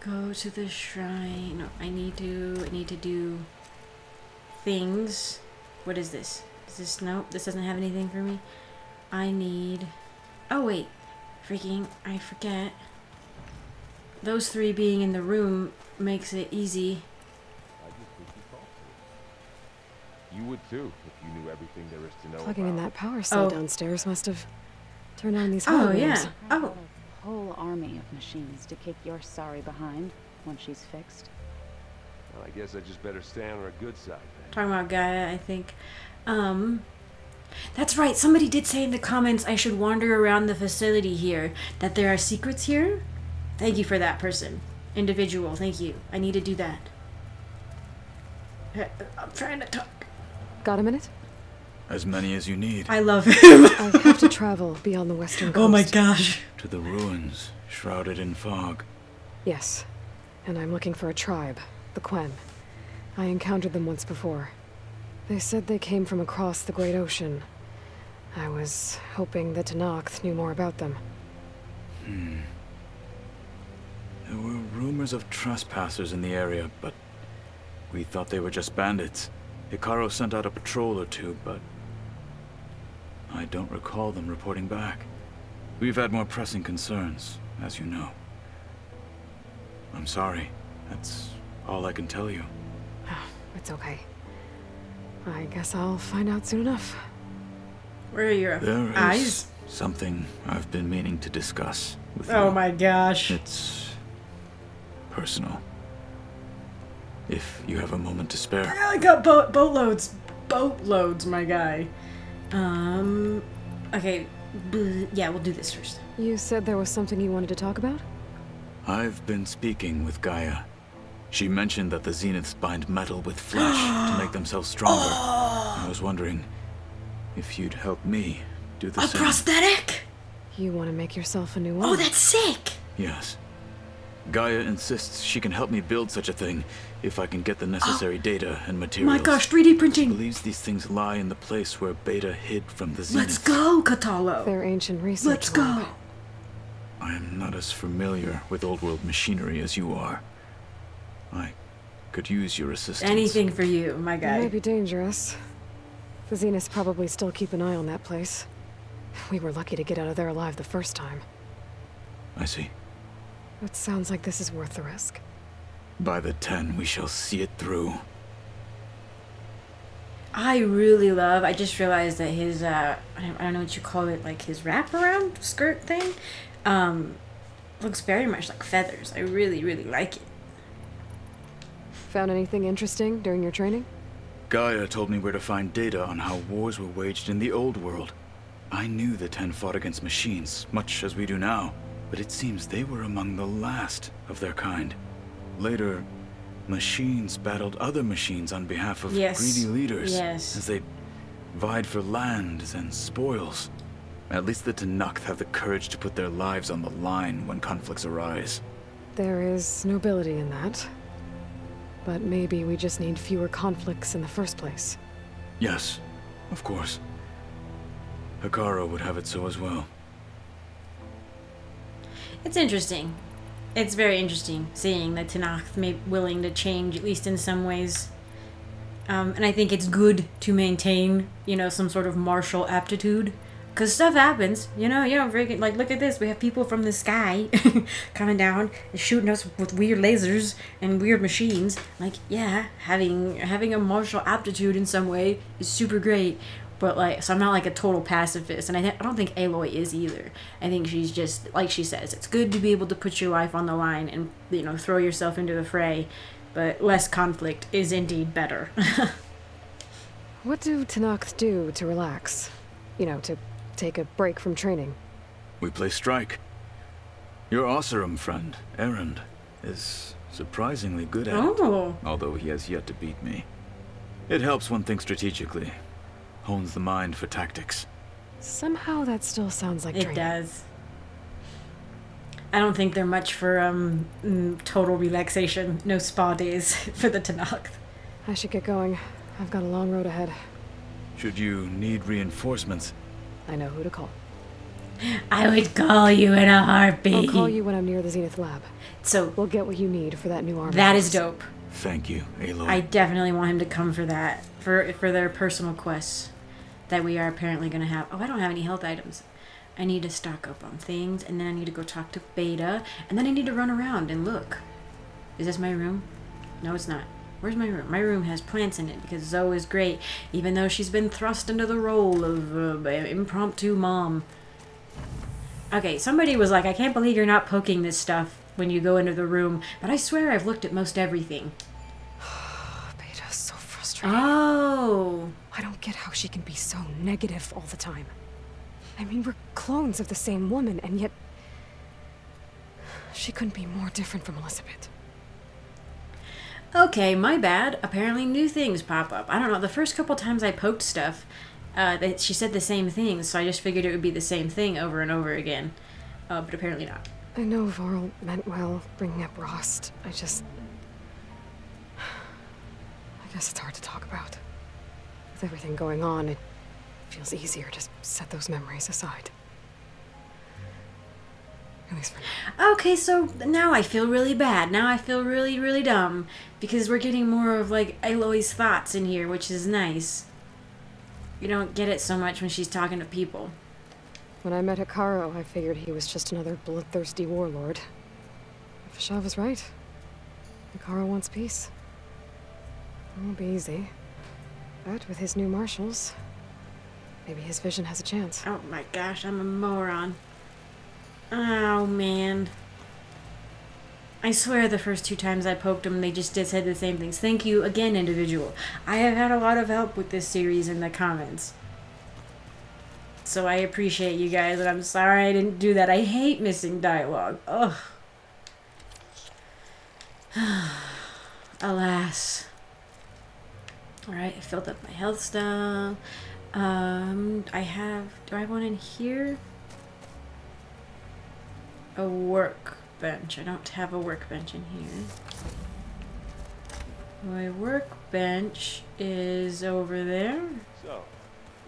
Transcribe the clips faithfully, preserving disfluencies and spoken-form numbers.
Go to the shrine. I need to, I need to do things. What is this? Is this, nope, this doesn't have anything for me. I need, oh wait, freaking, I forget. Those three being in the room makes it easy. I just think you talked to it. You would too, if you knew everything there is to know. Plugging in that power cell oh. downstairs must have turned on these oh, yeah. Oh, a whole army of machines to kick your sorry behind when she's fixed. Well, I guess I just better stay on her good side then. Talking about Gaia, I think. Um... That's right, somebody did say in the comments I should wander around the facility here, that there are secrets here? Thank you for that person. Individual, thank you. I need to do that. I'm trying to talk. Got a minute? As many as you need. I love him. I have to travel beyond the western coast. Oh my gosh. To the ruins, shrouded in fog. Yes, and I'm looking for a tribe, the Quen. I encountered them once before. They said they came from across the Great Ocean. I was hoping that Tenakth knew more about them. Hmm. There were rumors of trespassers in the area, but we thought they were just bandits. Ikaro sent out a patrol or two, but I don't recall them reporting back. We've had more pressing concerns, as you know. I'm sorry. That's all I can tell you. It's okay. I guess I'll find out soon enough. Where are your there eyes? Is something I've been meaning to discuss with you. Oh my gosh. It's personal. If you have a moment to spare. Yeah, I got boat boatloads, boatloads, my guy. Um, okay, yeah, we'll do this first. You said there was something you wanted to talk about? I've been speaking with Gaia. She mentioned that the Zeniths bind metal with flesh to make themselves stronger. Oh. I was wondering if you'd help me do the a same. A prosthetic? You want to make yourself a new one? Oh, that's sick! Yes. Gaia insists she can help me build such a thing if I can get the necessary oh. data and materials. My gosh, three D printing! She believes these things lie in the place where Beta hid from the Zeniths. Let's go, Kotallo! Their ancient research Let's go! Lab. I am not as familiar with old-world machinery as you are. I could use your assistance. Anything for you, my guy. It may be dangerous. The Zeniths probably still keep an eye on that place. We were lucky to get out of there alive the first time. I see. It sounds like this is worth the risk. By the ten, we shall see it through. I really love, I just realized that his, uh, I don't know what you call it, like his wraparound skirt thing, um, looks very much like feathers. I really, really like it. Found anything interesting during your training? Gaia told me where to find data on how wars were waged in the old world. I knew the Ten fought against machines, much as we do now, but it seems they were among the last of their kind. Later, machines battled other machines on behalf of yes. greedy leaders, yes. as they vied for lands and spoils. At least the Tenakth have the courage to put their lives on the line when conflicts arise. There is nobility in that. But maybe we just need fewer conflicts in the first place. Yes, of course. Hekarro would have it so as well. It's interesting. It's very interesting seeing that Tenakth may be willing to change, at least in some ways. Um, and I think it's good to maintain, you know, some sort of martial aptitude. Because stuff happens, you know, you know, freaking, like, look at this, we have people from the sky coming down and shooting us with weird lasers and weird machines. Like, yeah, having having a martial aptitude in some way is super great, but, like, so I'm not, like, a total pacifist, and I, th I don't think Aloy is either. I think she's just, like she says, it's good to be able to put your life on the line and, you know, throw yourself into the fray, but less conflict is indeed better. What do Tenakth do to relax? You know, to... take a break from training. We play strike. Your Oseram friend, Erend, is surprisingly good at oh. it, although he has yet to beat me. It helps one think strategically, hones the mind for tactics. Somehow that still sounds like training. It does. I don't think they're much for um, total relaxation, no spa days for the Tenakth. I should get going. I've got a long road ahead. Should you need reinforcements, I know who to call. I would call you in a heartbeat. I'll call you when I'm near the Zenith lab. So we'll get what you need for that new armor. That is dope. Thank you, Aloy. I definitely want him to come for that, for for their personal quests that we are apparently going to have. Oh, I don't have any health items. I need to stock up on things, and then I need to go talk to Beta, and then I need to run around and look. Is this my room? No, it's not. Where's my room? My room has plants in it because Zoe is great, even though she's been thrust into the role of uh, impromptu mom. Okay, somebody was like, I can't believe you're not poking this stuff when you go into the room, but I swear I've looked at most everything. Beta's so frustrating. Oh. I don't get how she can be so negative all the time. I mean, we're clones of the same woman, and yet she couldn't be more different from Elizabeth. Okay, my bad. Apparently new things pop up. I don't know. The first couple times I poked stuff, uh, that she said the same thing, so I just figured it would be the same thing over and over again. Uh, but apparently not. I know Varl meant well bringing up Rost. I just... I guess it's hard to talk about. With everything going on, it feels easier to set those memories aside. At least for now. Okay, so now I feel really bad. Now I feel really, really dumb. Because we're getting more of, like, Aloy's thoughts in here, which is nice. You don't get it so much when she's talking to people. When I met Hekarro, I figured he was just another bloodthirsty warlord. Fashav was right. Hekarro wants peace. It won't be easy. But with his new marshals, maybe his vision has a chance. Oh my gosh, I'm a moron. Oh man. I swear the first two times I poked him, they just did say the same things. Thank you again, individual. I have had a lot of help with this series in the comments. So I appreciate you guys, and I'm sorry I didn't do that. I hate missing dialogue. Ugh. Alas. Alright, I filled up my health stuff. Um, I have... Do I have one in here? A workbench. I don't have a workbench in here. My workbench is over there. So,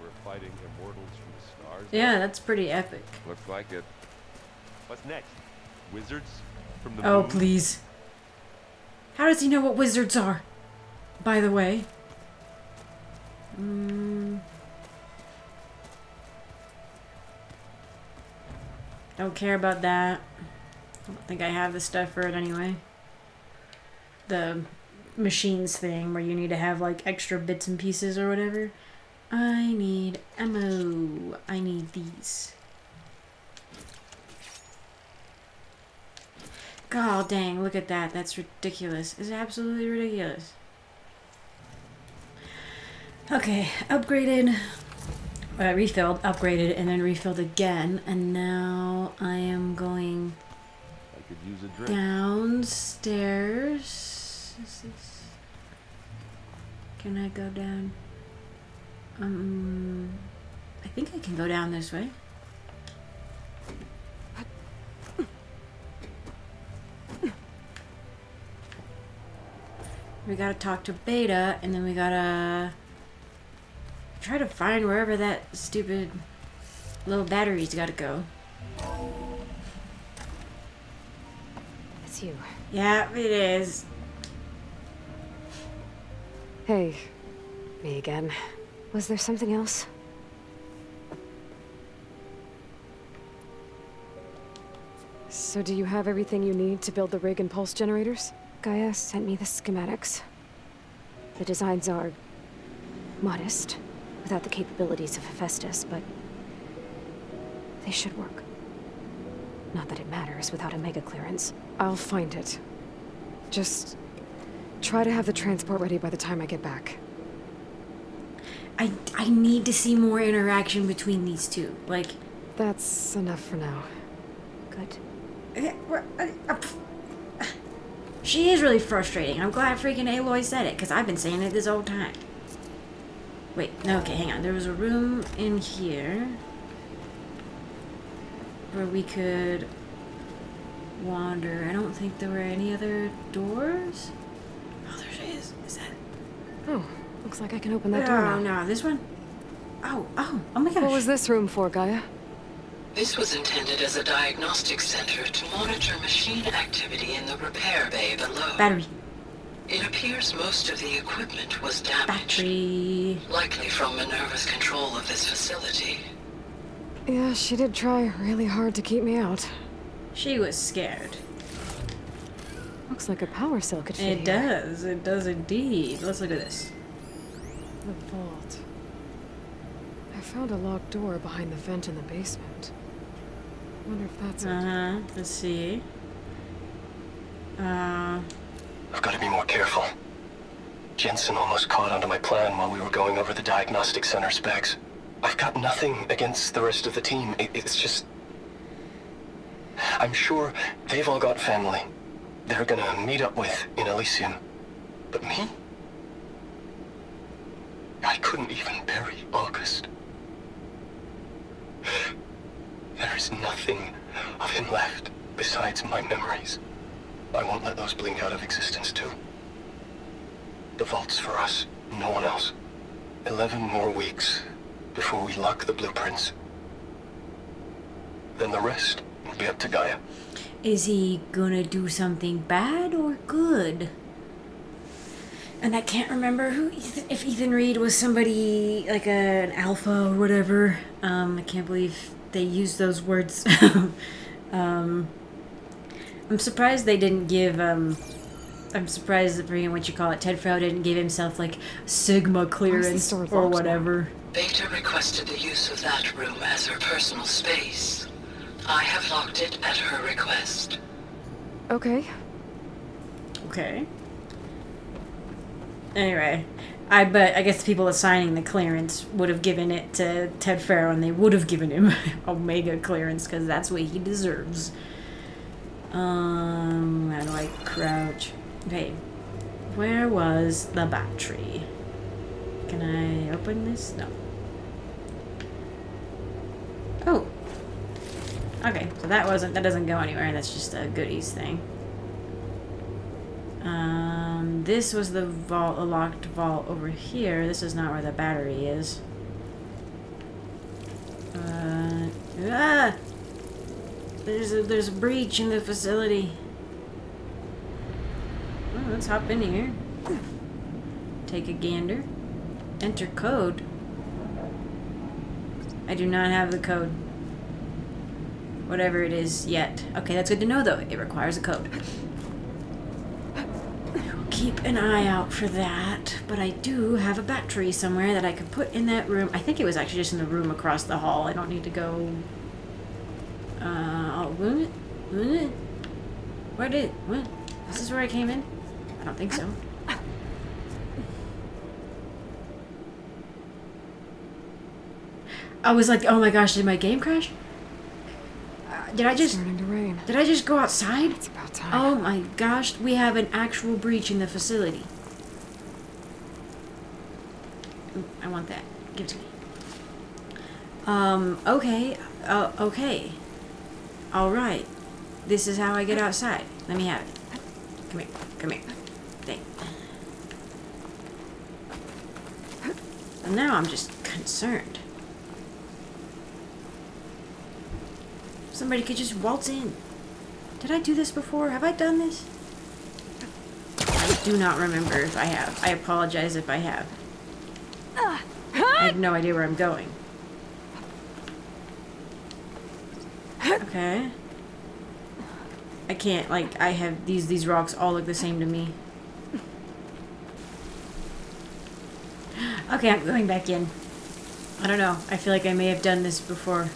we're fighting immortals. Yeah, that's pretty epic. Looks like it. What's next? Wizards from the Oh, moon? Please. How does he know what wizards are? By the way. Mm. Don't care about that. I don't think I have the stuff for it anyway. The machines thing where you need to have like extra bits and pieces or whatever. I need ammo. I need these. God dang, look at that. That's ridiculous. It's absolutely ridiculous. Okay, upgraded. Uh, refilled, upgraded, and then refilled again. And now I am going I could use a drink. Downstairs. This is... Can I go down? Um, I think I can go down this way. We gotta talk to Beta, and then we gotta try to find wherever that stupid little battery's gotta go. It's you. Yeah, it is. Hey, me again. Was there something else? So do you have everything you need to build the rig and pulse generators? Gaia sent me the schematics. The designs are modest, without the capabilities of Hephaestus, but they should work. Not that it matters without a mega clearance. I'll find it. Just try to have the transport ready by the time I get back. I, I need to see more interaction between these two, like... That's enough for now. Good. She is really frustrating. I'm glad freaking Aloy said it, because I've been saying it this whole time. Wait, no, okay, hang on. There was a room in here where we could wander. I don't think there were any other doors. Oh, there she is. Is that... Oh. Looks like I can open that no, door now. No, no, this one? Oh, oh, oh my gosh. What was this room for, Gaia? This was intended as a diagnostic center to monitor machine activity in the repair bay below. Battery. It appears most of the equipment was damaged. Battery. Likely from Minerva's control of this facility. Yeah, she did try really hard to keep me out. She was scared. Looks like a power cell could fit. It does. It does indeed. Let's look at this. The vault. I found a locked door behind the vent in the basement. I wonder if that's it. Uh-huh. Let's see. Uh... I've got to be more careful. Jensen almost caught onto my plan while we were going over the diagnostic center specs. I've got nothing against the rest of the team. It, it's just... I'm sure they've all got family they're gonna meet up with in Elysium. But me? I couldn't even bury August. There is nothing of him left besides my memories. I won't let those blink out of existence, too. The vault's for us, no one else. Eleven more weeks before we lock the blueprints. Then the rest will be up to Gaia. Is he gonna do something bad or good? And I can't remember who Ethan, if Ethan Reed was somebody like a, an alpha or whatever. Um, I can't believe they used those words. um, I'm surprised they didn't give. Um, I'm surprised that freaking what you call it, Ted Frow didn't give himself like Sigma clearance or whatever. Beta requested the use of that room as her personal space. I have locked it at her request. Okay. Okay. Anyway, I bet I guess the people assigning the clearance would have given it to Ted Frow, and they would have given him Omega clearance because that's what he deserves. Um, how do I crouch? Okay, where was the battery? Can I open this? No. Oh. Okay, so that wasn't, that doesn't go anywhere, that's just a goodies thing. Um, this was the vault, a locked vault over here. This is not where the battery is. Uh, ah! There's a, there's a breach in the facility. Well, let's hop in here. Take a gander. Enter code. I do not have the code. Whatever it is yet. Okay, that's good to know though. It requires a code. I'll keep an eye out for that, but I do have a battery somewhere that I could put in that room. I think it was actually just in the room across the hall. I don't need to go... Uh, I'll... Where did... What? This is where I came in? I don't think so. I was like, oh my gosh, did my game crash? Did I just? It's starting to rain. Did I just go outside? It's about time. Oh my gosh, we have an actual breach in the facility. Ooh, I want that. Give it to me. Um. Okay. Uh, okay. All right. This is how I get outside. Let me have it. Come here. Come here. Thank. And now I'm just concerned. Somebody could just waltz in. Did I do this before? Have I done this? I do not remember if I have. I apologize if I have. I have no idea where I'm going. Okay. I can't, like, I have these, these rocks all look the same to me. Okay, I'm going back in. I don't know. I feel like I may have done this before.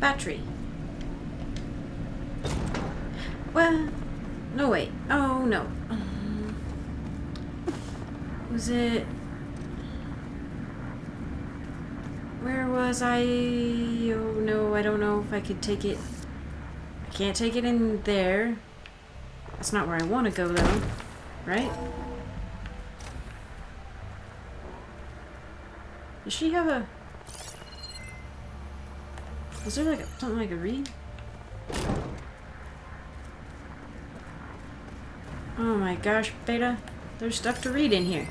Battery. Well, no wait. Oh no. Um, was it? Where was I? Oh no, I don't know if I could take it. I can't take it in there. That's not where I want to go though, right? Does she have a? Is there like a, something like a reed? Oh my gosh, Beta. There's stuff to read in here.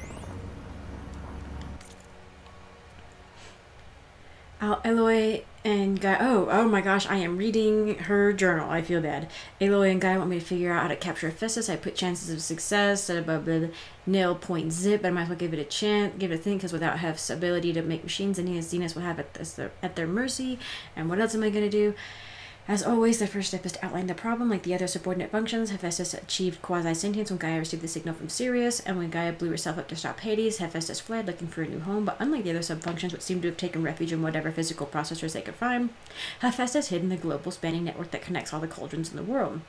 Aloy and Gaia. Oh, oh my gosh, I am reading her journal. I feel bad. Aloy and Gaia want me to figure out how to capture Hephaestus. I put chances of success set above the nail point zip, but I might as well give it a chance, give it a thing, because without Hef's ability to make machines, and he and Zeniths will have it as their, at their mercy. And what else am I going to do? As always, the first step is to outline the problem. Like the other subordinate functions, Hephaestus achieved quasi-sentience when Gaia received the signal from Sirius, and when Gaia blew herself up to stop Hades, Hephaestus fled, looking for a new home, but unlike the other sub-functions, which seemed to have taken refuge in whatever physical processors they could find, Hephaestus hid in the global spanning network that connects all the cauldrons in the world.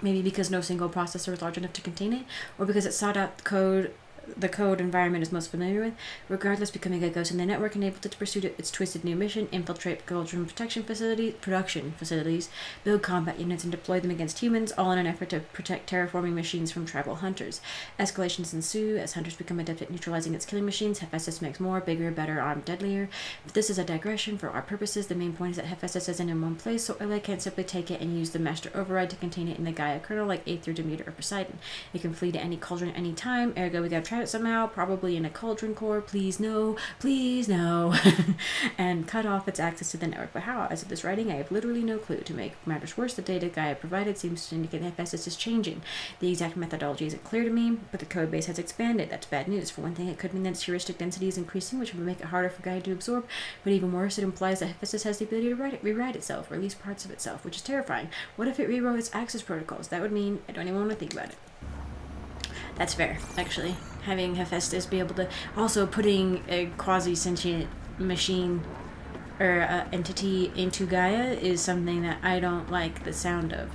Maybe because no single processor is large enough to contain it, or because it sought out code... the code environment is most familiar with. Regardless, becoming a ghost in the network enabled it to pursue its twisted new mission, infiltrate cauldron protection facilities, production facilities, build combat units, and deploy them against humans, all in an effort to protect terraforming machines from tribal hunters. Escalations ensue. As hunters become adept at neutralizing its killing machines, Hephaestus makes more, bigger, better, armed, deadlier. But this is a digression. For our purposes, the main point is that Hephaestus isn't in one place, so Aloy can't simply take it and use the master override to contain it in the Gaia kernel like A through Demeter or Poseidon. It can flee to any cauldron at any time, ergo we gotta try it somehow, probably in a cauldron core, please no, please no, and cut off its access to the network. But how? As of this writing, I have literally no clue. To make matters worse, the data Gaia provided seems to indicate that Hephaestus is changing. The exact methodology isn't clear to me, but the code base has expanded. That's bad news. For one thing, it could mean that its heuristic density is increasing, which would make it harder for Gaia to absorb, but even worse, it implies that Hephaestus has the ability to write it, rewrite itself, or at least parts of itself, which is terrifying. What if it rewrote its access protocols? That would mean I don't even want to think about it. That's fair, actually. Having Hephaestus be able to... Also, putting a quasi-sentient machine or uh, entity into Gaia is something that I don't like the sound of.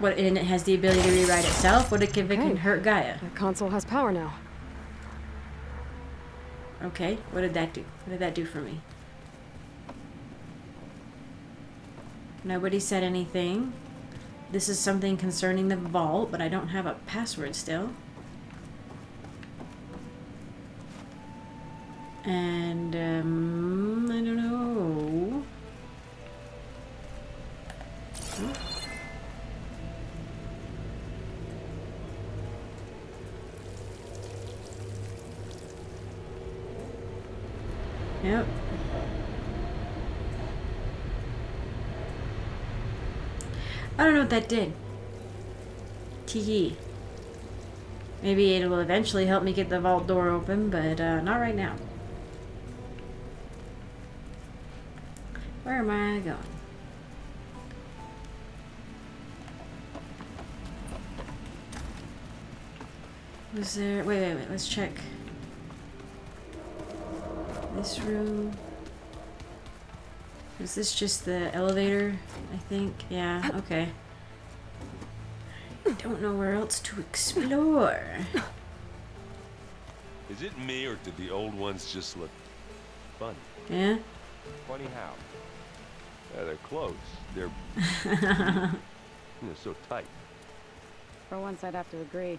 What, and it has the ability to rewrite itself? What, it can, it can hurt Gaia? The console has power now. Okay, what did that do? What did that do for me? Nobody said anything. This is something concerning the vault, but I don't have a password still. And, um, I don't know. Hmm. Yep. I don't know what that did. Tee. Maybe it will eventually help me get the vault door open, but uh, not right now. Where am I going? Was there... Wait, wait, wait. Let's check. This room... Is this just the elevator, I think? Yeah, okay. I don't know where else to explore. Is it me, or did the old ones just look funny? Yeah? Funny how? Yeah, they're close. They're... They're so tight. For once, I'd have to agree.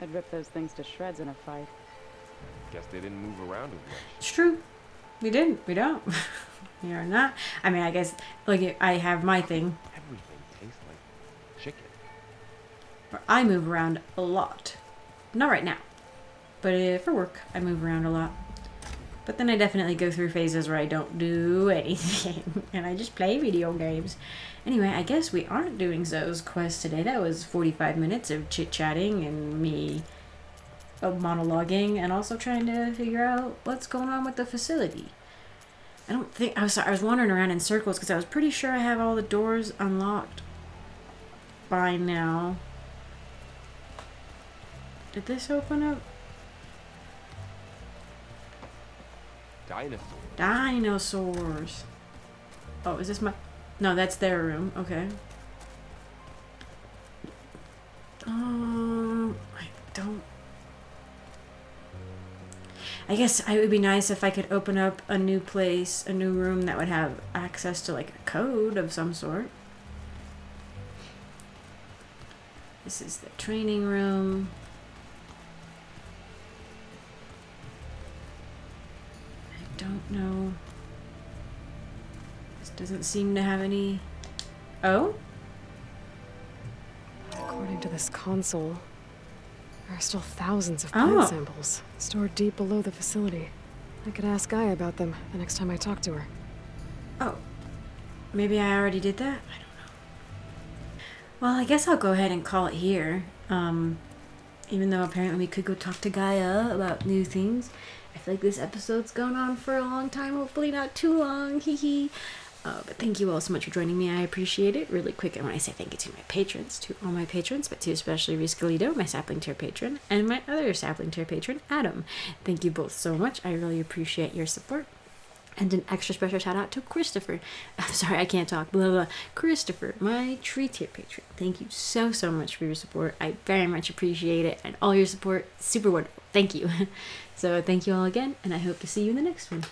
I'd rip those things to shreds in a fight. Guess they didn't move around as much. It's true. We didn't. We don't. We are not. I mean, I guess, like, I have my thing. Everything tastes like chicken. But I move around a lot. Not right now. But uh, for work, I move around a lot. But then I definitely go through phases where I don't do anything. And I just play video games. Anyway, I guess we aren't doing Zoe's quest today. That was forty-five minutes of chit-chatting and me... of monologuing and also trying to figure out what's going on with the facility. I don't think I was. I was wandering around in circles because I was pretty sure I have all the doors unlocked by now. Did this open up? Dinosaurs. Dinosaurs. Oh, is this my? No, that's their room. Okay. Um, I don't. I guess it would be nice if I could open up a new place, a new room that would have access to, like, a code of some sort. This is the training room. I don't know. This doesn't seem to have any... Oh? According to this console, There are still thousands of plant oh. samples stored deep below the facility. I could ask Gaia about them the next time I talk to her. Oh. Maybe I already did that? I don't know. Well, I guess I'll go ahead and call it here. Um, even though apparently we could go talk to Gaia about new things. I feel like this episode's going on for a long time. Hopefully not too long. Hee hee. Uh, but thank you all so much for joining me. I appreciate it. Really quick, I want to say thank you to my patrons, to all my patrons, but to especially Reese, my sapling tier patron, and my other sapling tier patron, Adam. Thank you both so much. I really appreciate your support. And an extra special shout out to Christopher. I'm sorry, I can't talk. Blah, blah. Christopher, my tree tier patron. Thank you so, so much for your support. I very much appreciate it. And all your support, super wonderful. Thank you. So thank you all again, and I hope to see you in the next one.